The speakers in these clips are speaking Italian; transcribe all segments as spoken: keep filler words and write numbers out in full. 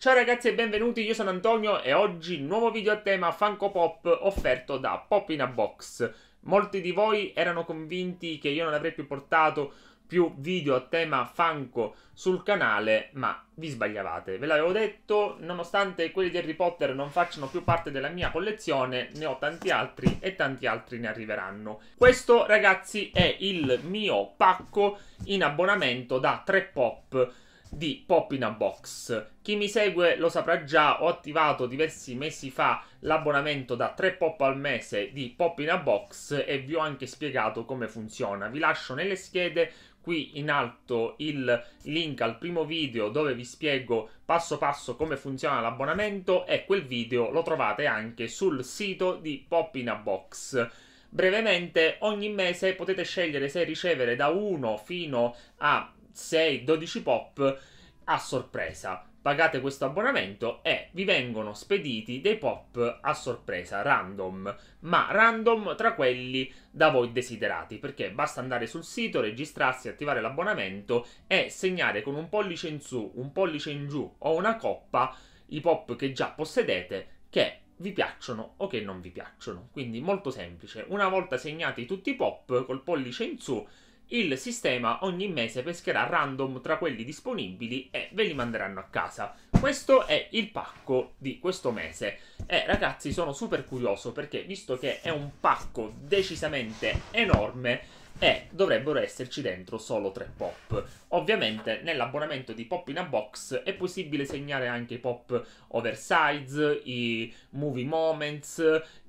Ciao ragazzi e benvenuti, io sono Antonio e oggi nuovo video a tema Funko Pop offerto da Pop in a Box. Molti di voi erano convinti che io non avrei più portato più video a tema Funko sul canale, ma vi sbagliavate. Ve l'avevo detto, nonostante quelli di Harry Potter non facciano più parte della mia collezione, ne ho tanti altri e tanti altri ne arriveranno. Questo ragazzi è il mio pacco in abbonamento da tre Pop di Pop in a Box. Chi mi segue lo saprà già, ho attivato diversi mesi fa l'abbonamento da tre Pop al mese di Pop in a Box e vi ho anche spiegato come funziona. Vi lascio nelle schede qui in alto il link al primo video dove vi spiego passo passo come funziona l'abbonamento e quel video lo trovate anche sul sito di Pop in a Box. Brevemente, ogni mese potete scegliere se ricevere da uno fino a sei dodici Pop a sorpresa. Pagate questo abbonamento e vi vengono spediti dei Pop a sorpresa, random, ma random tra quelli da voi desiderati, perché basta andare sul sito, registrarsi, attivare l'abbonamento e segnare con un pollice in su, un pollice in giù o una coppa i Pop che già possedete, che vi piacciono o che non vi piacciono. Quindi molto semplice, una volta segnati tutti i Pop col pollice in su, il sistema ogni mese pescherà random tra quelli disponibili e ve li manderanno a casa. Questo è il pacco di questo mese. E ragazzi, sono super curioso perché, visto che è un pacco decisamente enorme, e dovrebbero esserci dentro solo tre Pop. Ovviamente nell'abbonamento di Pop in a Box è possibile segnare anche i Pop oversize, i movie moments,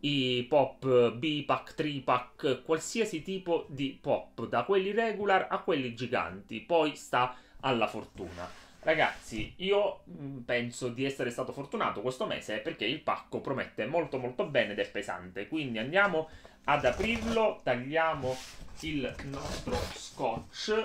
i Pop bi pack, tre pack, qualsiasi tipo di Pop, da quelli regular a quelli giganti, poi sta alla fortuna. Ragazzi, io penso di essere stato fortunato questo mese perché il pacco promette molto molto bene ed è pesante, quindi andiamo ad aprirlo. Tagliamo il nostro scotch,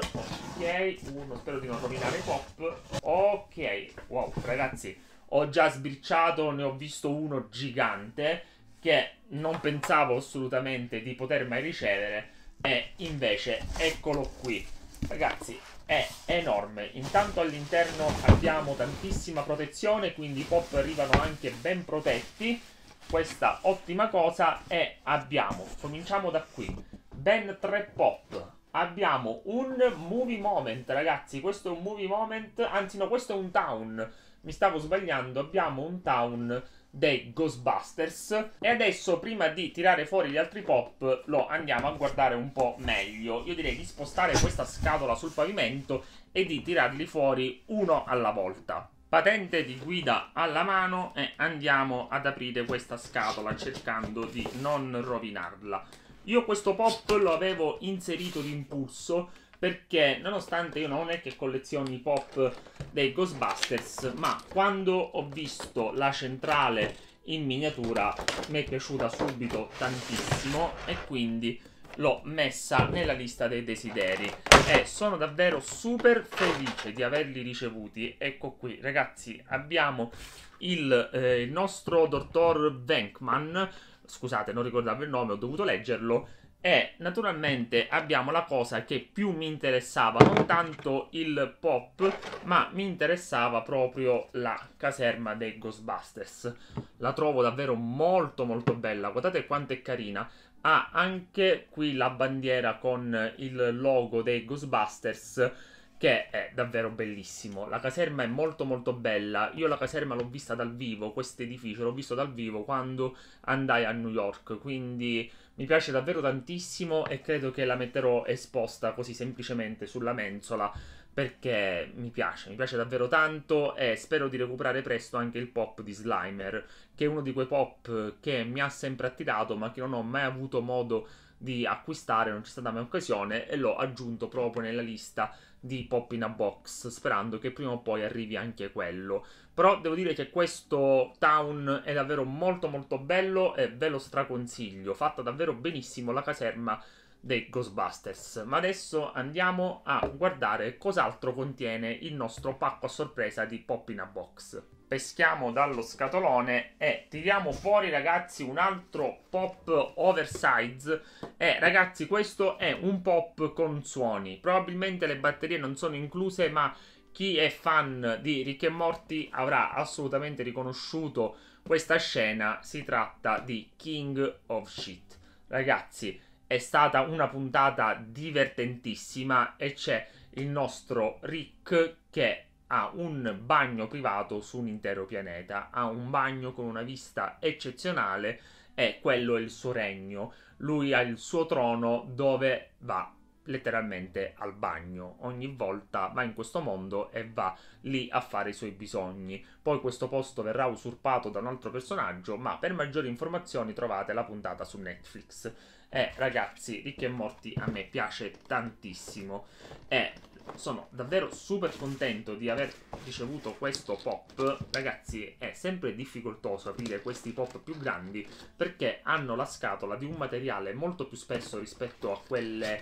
ok, uno, spero di non rovinare i Pop, ok. Wow ragazzi, ho già sbirciato, ne ho visto uno gigante che non pensavo assolutamente di poter mai ricevere e invece eccolo qui. Ragazzi, è enorme. Intanto all'interno abbiamo tantissima protezione, quindi i Pop arrivano anche ben protetti, questa ottima cosa. E abbiamo, cominciamo da qui, ben tre Pop. Abbiamo un movie moment, ragazzi, questo è un movie moment, anzi no, questo è un town, mi stavo sbagliando, abbiamo un town dei Ghostbusters. E adesso, prima di tirare fuori gli altri Pop, lo andiamo a guardare un po' meglio. Io direi di spostare questa scatola sul pavimento e di tirarli fuori uno alla volta. Patente di guida alla mano e andiamo ad aprire questa scatola cercando di non rovinarla. Io questo Pop lo avevo inserito d'impulso perché, nonostante io non è che collezioni i Pop dei Ghostbusters, ma quando ho visto la centrale in miniatura mi è piaciuta subito tantissimo e quindi l'ho messa nella lista dei desideri e sono davvero super felice di averli ricevuti. Ecco qui ragazzi, abbiamo il, eh, il nostro dottor Venkman, scusate non ricordavo il nome, ho dovuto leggerlo. E naturalmente abbiamo la cosa che più mi interessava, non tanto il Pop, ma mi interessava proprio la caserma dei Ghostbusters. La trovo davvero molto molto bella, guardate quanto è carina. Ha anche qui la bandiera con il logo dei Ghostbusters, che è davvero bellissimo. La caserma è molto molto bella. Io la caserma l'ho vista dal vivo, questo edificio l'ho visto dal vivo quando andai a New York, quindi mi piace davvero tantissimo e credo che la metterò esposta così semplicemente sulla mensola perché mi piace, mi piace davvero tanto e spero di recuperare presto anche il Pop di Slimer, che è uno di quei Pop che mi ha sempre attirato ma che non ho mai avuto modo di acquistare, non c'è stata mai occasione, e l'ho aggiunto proprio nella lista di Pop in a Box sperando che prima o poi arrivi anche quello. Però devo dire che questo town è davvero molto molto bello e ve lo straconsiglio, fatta davvero benissimo la caserma dei Ghostbusters. Ma adesso andiamo a guardare cos'altro contiene il nostro pacco a sorpresa di Pop in a Box. Peschiamo dallo scatolone e tiriamo fuori ragazzi un altro Pop oversize. E ragazzi, questo è un Pop con suoni, probabilmente le batterie non sono incluse ma Chi è fan di Rick and Morty avrà assolutamente riconosciuto questa scena. Si tratta di King of Shit. Ragazzi, è stata una puntata divertentissima e c'è il nostro Rick che ha un bagno privato su un intero pianeta. Ha un bagno con una vista eccezionale e quello è il suo regno. Lui ha il suo trono dove va letteralmente al bagno, ogni volta va in questo mondo e va lì a fare i suoi bisogni. Poi questo posto verrà usurpato da un altro personaggio, ma per maggiori informazioni trovate la puntata su Netflix. E ragazzi, Rick and Morty a me piace tantissimo e sono davvero super contento di aver ricevuto questo pop. Ragazzi, è sempre difficoltoso aprire questi pop più grandi perché hanno la scatola di un materiale molto più spesso rispetto a quelle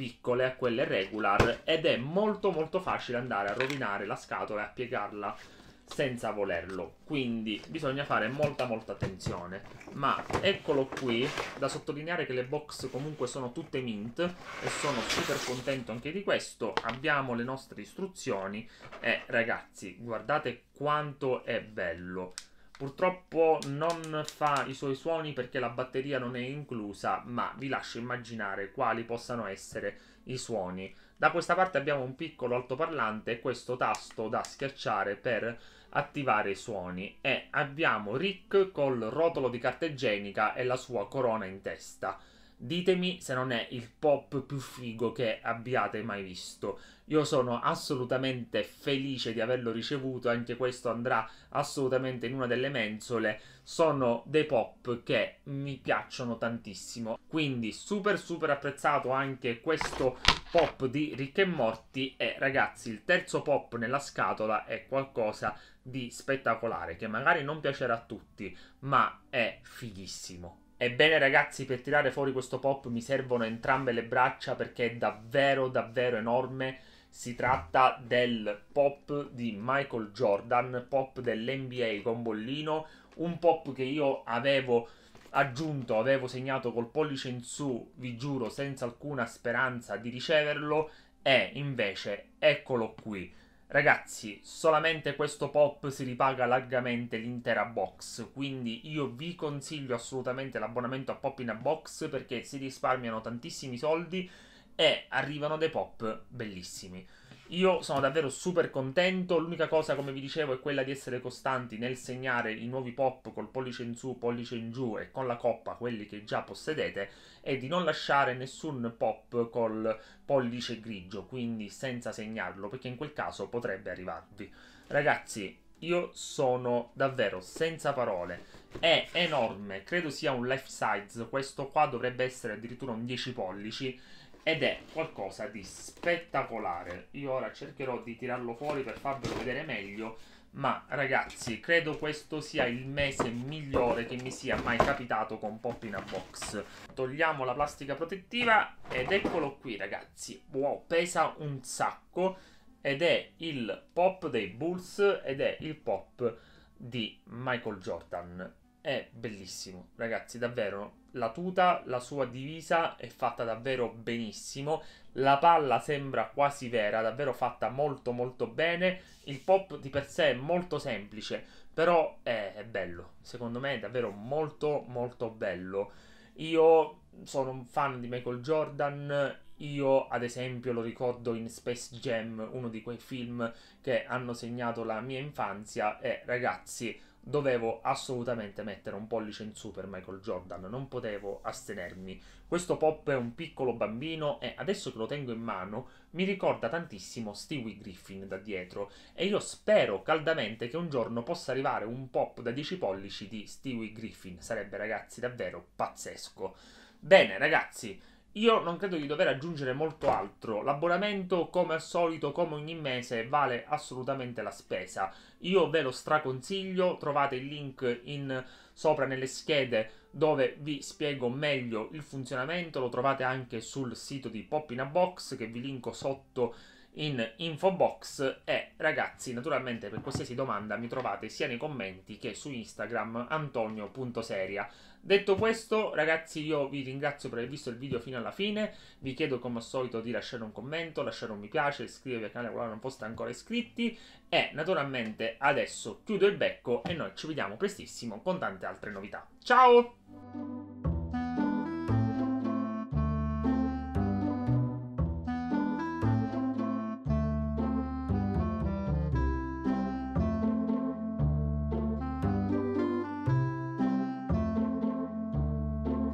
piccole, a quelle regular, ed è molto molto facile andare a rovinare la scatola e a piegarla senza volerlo, quindi bisogna fare molta molta attenzione. Ma eccolo qui, da sottolineare che le box comunque sono tutte mint e sono super contento anche di questo. Abbiamo le nostre istruzioni e ragazzi, guardate quanto è bello. Purtroppo non fa i suoi suoni perché la batteria non è inclusa, ma vi lascio immaginare quali possano essere i suoni. Da questa parte abbiamo un piccolo altoparlante e questo tasto da schiacciare per attivare i suoni, e abbiamo Rick col rotolo di carta igienica e la sua corona in testa. Ditemi se non è il pop più figo che abbiate mai visto. Io sono assolutamente felice di averlo ricevuto, anche questo andrà assolutamente in una delle mensole. Sono dei pop che mi piacciono tantissimo, quindi super super apprezzato anche questo pop di Rick and Morty. E ragazzi, il terzo pop nella scatola è qualcosa di spettacolare che magari non piacerà a tutti, ma è fighissimo. Ebbene ragazzi, per tirare fuori questo pop mi servono entrambe le braccia perché è davvero davvero enorme. Si tratta del pop di Michael Jordan, pop dell'N B A con bollino, un pop che io avevo aggiunto, avevo segnato col pollice in su, vi giuro, senza alcuna speranza di riceverlo, e invece eccolo qui. Ragazzi, solamente questo pop si ripaga largamente l'intera box, quindi io vi consiglio assolutamente l'abbonamento a Pop in a Box perché si risparmiano tantissimi soldi e arrivano dei pop bellissimi. Io sono davvero super contento, l'unica cosa, come vi dicevo, è quella di essere costanti nel segnare i nuovi pop col pollice in su, pollice in giù e con la coppa, quelli che già possedete, e di non lasciare nessun pop col pollice grigio, quindi senza segnarlo, perché in quel caso potrebbe arrivarvi. Ragazzi, io sono davvero senza parole, è enorme, credo sia un life size, questo qua dovrebbe essere addirittura un dieci pollici, ed è qualcosa di spettacolare. Io ora cercherò di tirarlo fuori per farvelo vedere meglio, ma ragazzi, credo questo sia il mese migliore che mi sia mai capitato con Pop in a Box. Togliamo la plastica protettiva ed eccolo qui ragazzi. Wow, pesa un sacco ed è il pop dei Bulls ed è il pop di Michael Jordan. È bellissimo ragazzi, davvero. La tuta, la sua divisa è fatta davvero benissimo, la palla sembra quasi vera, davvero fatta molto molto bene. Il pop di per sé è molto semplice, però è, è bello, secondo me è davvero molto molto bello. Io sono un fan di Michael Jordan, io ad esempio lo ricordo in Space Jam, uno di quei film che hanno segnato la mia infanzia, e ragazzi, dovevo assolutamente mettere un pollice in su per Michael Jordan, non potevo astenermi. Questo pop è un piccolo bambino e adesso che lo tengo in mano mi ricorda tantissimo Stewie Griffin da dietro, e io spero caldamente che un giorno possa arrivare un pop da dieci pollici di Stewie Griffin, sarebbe ragazzi davvero pazzesco. Bene ragazzi, io non credo di dover aggiungere molto altro, l'abbonamento come al solito, come ogni mese, vale assolutamente la spesa. Io ve lo straconsiglio, trovate il link in sopra nelle schede dove vi spiego meglio il funzionamento, lo trovate anche sul sito di Pop in a Box che vi linko sotto in infobox e ragazzi, naturalmente per qualsiasi domanda mi trovate sia nei commenti che su Instagram antonio punto seria. Detto questo, ragazzi, io vi ringrazio per aver visto il video fino alla fine, vi chiedo come al solito di lasciare un commento, lasciare un mi piace, iscrivervi al canale se non foste ancora iscritti e naturalmente adesso chiudo il becco e noi ci vediamo prestissimo con tante altre novità. Ciao!